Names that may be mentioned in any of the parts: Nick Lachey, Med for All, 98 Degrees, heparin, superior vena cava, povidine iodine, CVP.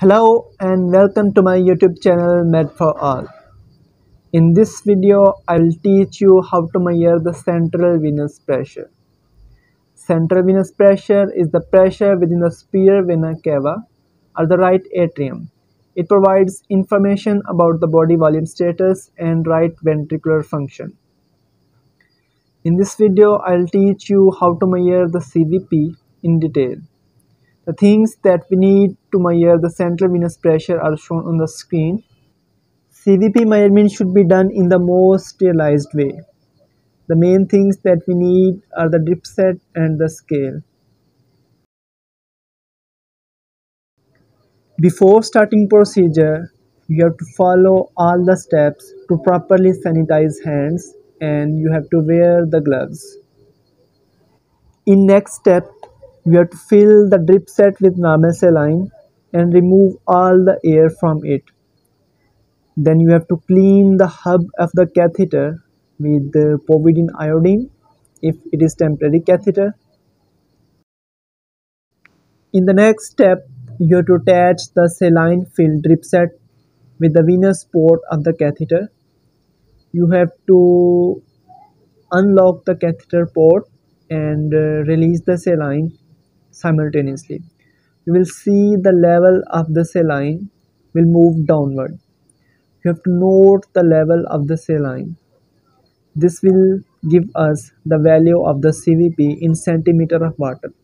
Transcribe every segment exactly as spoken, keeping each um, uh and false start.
Hello and welcome to my YouTube channel Med for All. In this video, I will teach you how to measure the central venous pressure. Central venous pressure is the pressure within the superior vena cava or the right atrium. It provides information about the body volume status and right ventricular function. In this video, I will teach you how to measure the C V P in detail. The things that we need to measure the central venous pressure are shown on the screen. C V P measurement should be done in the most realized way. The main things that we need are the drip set and the scale. Before starting procedure, you have to follow all the steps to properly sanitize hands and you have to wear the gloves. In next step, you have to fill the drip set with normal saline and remove all the air from it. Then you have to clean the hub of the catheter with the povidine iodine if it is temporary catheter. In the next step, you have to attach the saline filled drip set with the venous port of the catheter. You have to unlock the catheter port and uh, release the saline simultaneously. You will see the level of the saline will move downward. You have to note the level of the saline. This will give us the value of the C V P in centimeter of water.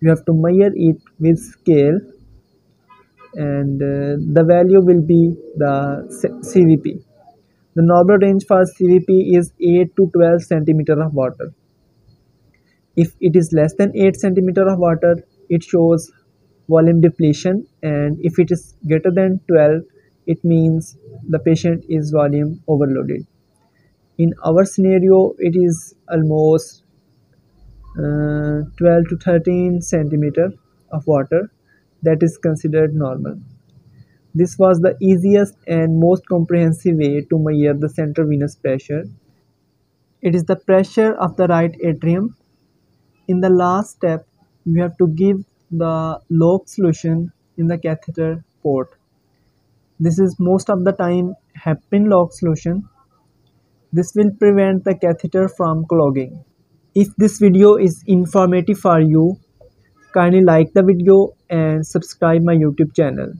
You have to measure it with scale and uh, the value will be the C V P. The normal range for C V P is eight to twelve centimeter of water. If it is less than eight centimeter of water, it shows volume depletion, and if it is greater than twelve, it means the patient is volume overloaded. In our scenario, it is almost uh, twelve to thirteen centimeter of water that is considered normal. This was the easiest and most comprehensive way to measure the central venous pressure. It is the pressure of the right atrium. In the last step, you have to give the lobe solution in the catheter port. This is most of the time heparin lobe solution. This will prevent the catheter from clogging. If this video is informative for you, kindly like the video and subscribe my YouTube channel.